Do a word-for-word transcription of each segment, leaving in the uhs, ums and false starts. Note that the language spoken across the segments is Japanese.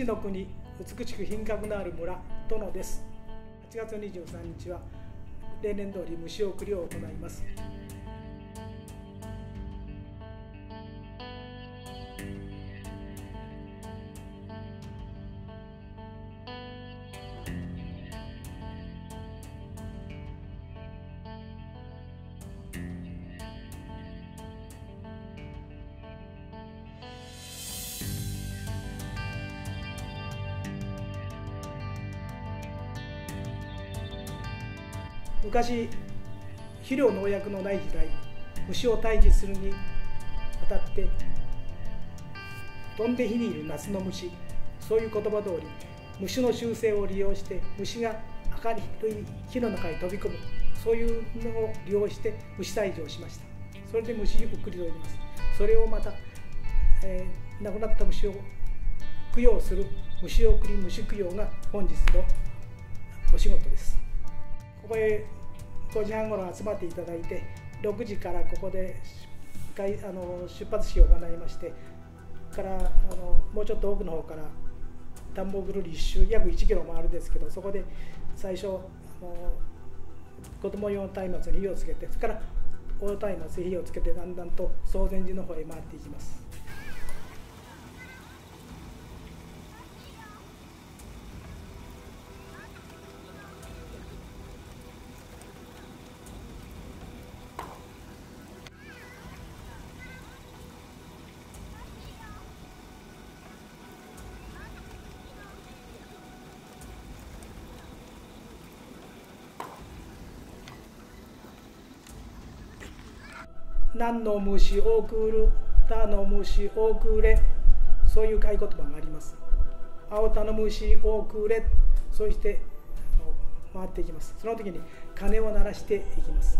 富士の国美しく品格のある村殿です。はちがつにじゅうさんにちは例年通り虫送りを行います。昔、肥料農薬のない時代、虫を退治するにあたって飛んで火にいる夏の虫、そういう言葉通り虫の習性を利用して虫が明るい火の中に飛び込む、そういうのを利用して虫退治をしました。それで虫を送りといます。それをまた、えー、亡くなった虫を供養する虫送り虫供養が本日のお仕事です。ここへごじはんごろ集まっていただいて、ろくじからここであの出発式を行いましてからあのもうちょっと奥の方から田んぼぐるり一周約いちキロ回るんですけど、そこで最初あの子供用松明に火をつけて、それから大松明に火をつけて、だんだんと総禅寺の方へ回っていきます。何の虫多く売る、他の虫多く売れ、そういう合言葉があります。青田の虫多く売れ、そして回っていきます。その時に鐘を鳴らしていきます。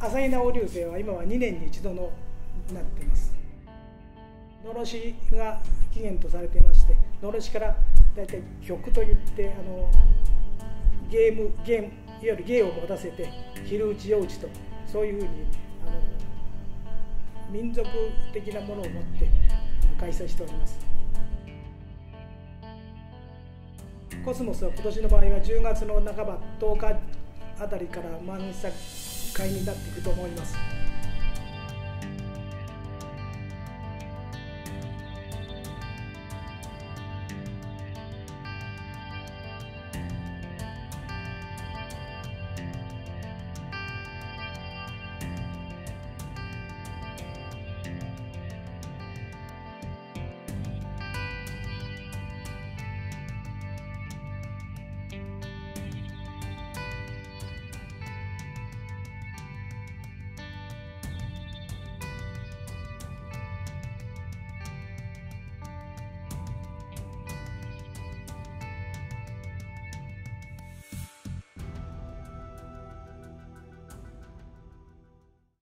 朝比奈王流星は今はにねんにいちどのなっています。のろしが起源とされていまして、のろしから大体曲といってあのゲームゲームいわゆる芸を持たせて昼打ち夜打ちと、そういうふうにあの民族的なものを持って開催しております。コスモスは今年の場合はじゅうがつの半ば、とおかあたりから満作会になっていくと思います。